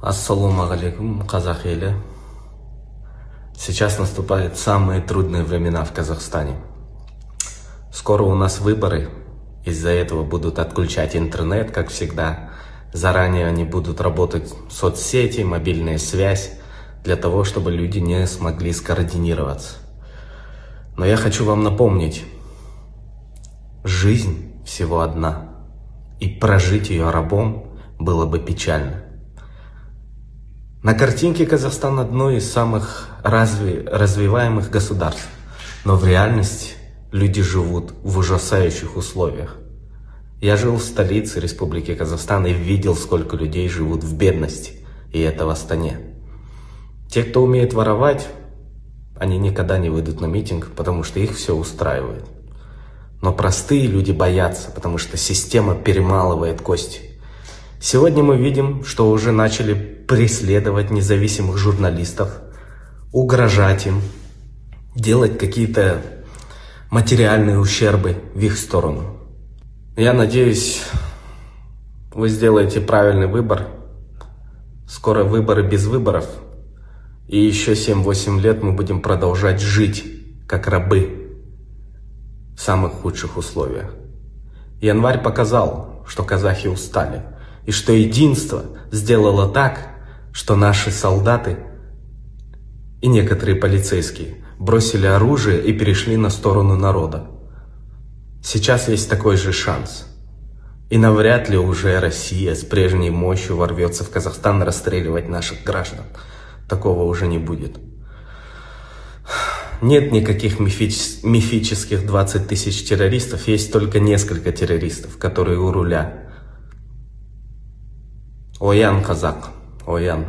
Ассаламу алейкум, казах еле. Сейчас наступают самые трудные времена в Казахстане. Скоро у нас выборы. Из-за этого будут отключать интернет, как всегда. Заранее они будут работать соцсети, мобильная связь, для того, чтобы люди не смогли скоординироваться. Но я хочу вам напомнить, жизнь всего одна, и прожить ее рабом было бы печально. На картинке Казахстан одно из самых развиваемых государств, но в реальности люди живут в ужасающих условиях. Я жил в столице Республики Казахстан и видел, сколько людей живут в бедности, и это в Астане. Те, кто умеет воровать, они никогда не выйдут на митинг, потому что их все устраивает. Но простые люди боятся, потому что система перемалывает кости. Сегодня мы видим, что уже начали преследовать независимых журналистов, угрожать им, делать какие-то материальные ущербы в их сторону. Я надеюсь, вы сделаете правильный выбор. Скоро выборы без выборов. И еще 7-8 лет мы будем продолжать жить, как рабы, в самых худших условиях. Январь показал, что казахи устали. И что единство сделало так, что наши солдаты и некоторые полицейские бросили оружие и перешли на сторону народа. Сейчас есть такой же шанс. И навряд ли уже Россия с прежней мощью ворвется в Казахстан расстреливать наших граждан. Такого уже не будет. Нет никаких мифических 20 тысяч террористов, есть только несколько террористов, которые у руля. Оян, казак, оян.